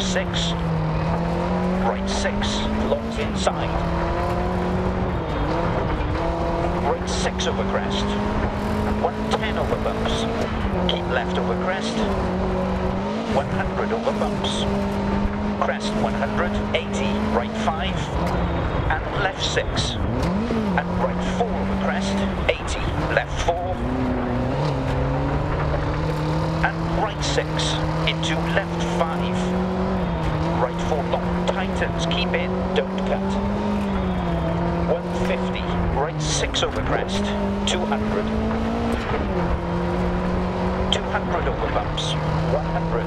6. Right 6, locked inside. Right 6 over crest. 110 over bumps. Keep left over crest. 100 over bumps. Crest 100, 80, right 5. And left 6. And right 4 over crest, 80, left 4. And right 6 into left 5. Right 4 long, tightens, keep in, don't cut. 150, right 6 over crest, 200. 200 over bumps, 100.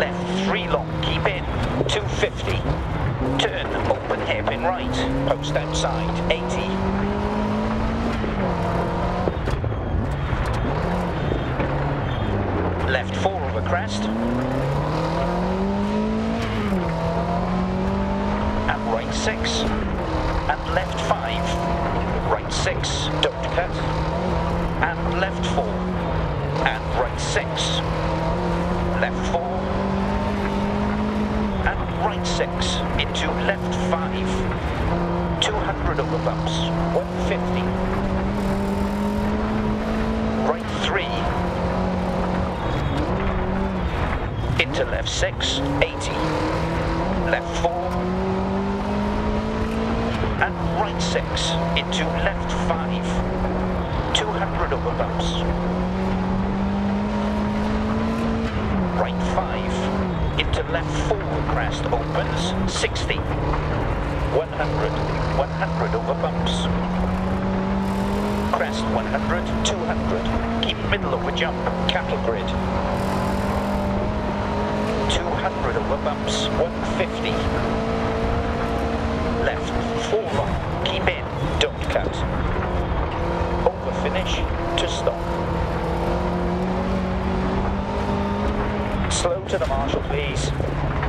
Left 3 long, keep in, 250. Turn, open hairpin right, post outside, 80. Left 4 over crest. And right 6. And left 5. Right 6, don't cut. And left 4. And right 6. Left 4. And right 6 into left 5. 200 over bumps. 150. Right 3. Into left 6, 80, left 4, and right 6, into left 5, 200 over bumps, right 5, into left 4, crest opens, 60, 100 over bumps, crest 100, 200, keep middle over jump, cattle grid. 200 over bumps, 150. Left, 4 long, keep in, don't cut. Over finish, to stop. Slow to the marshal, please.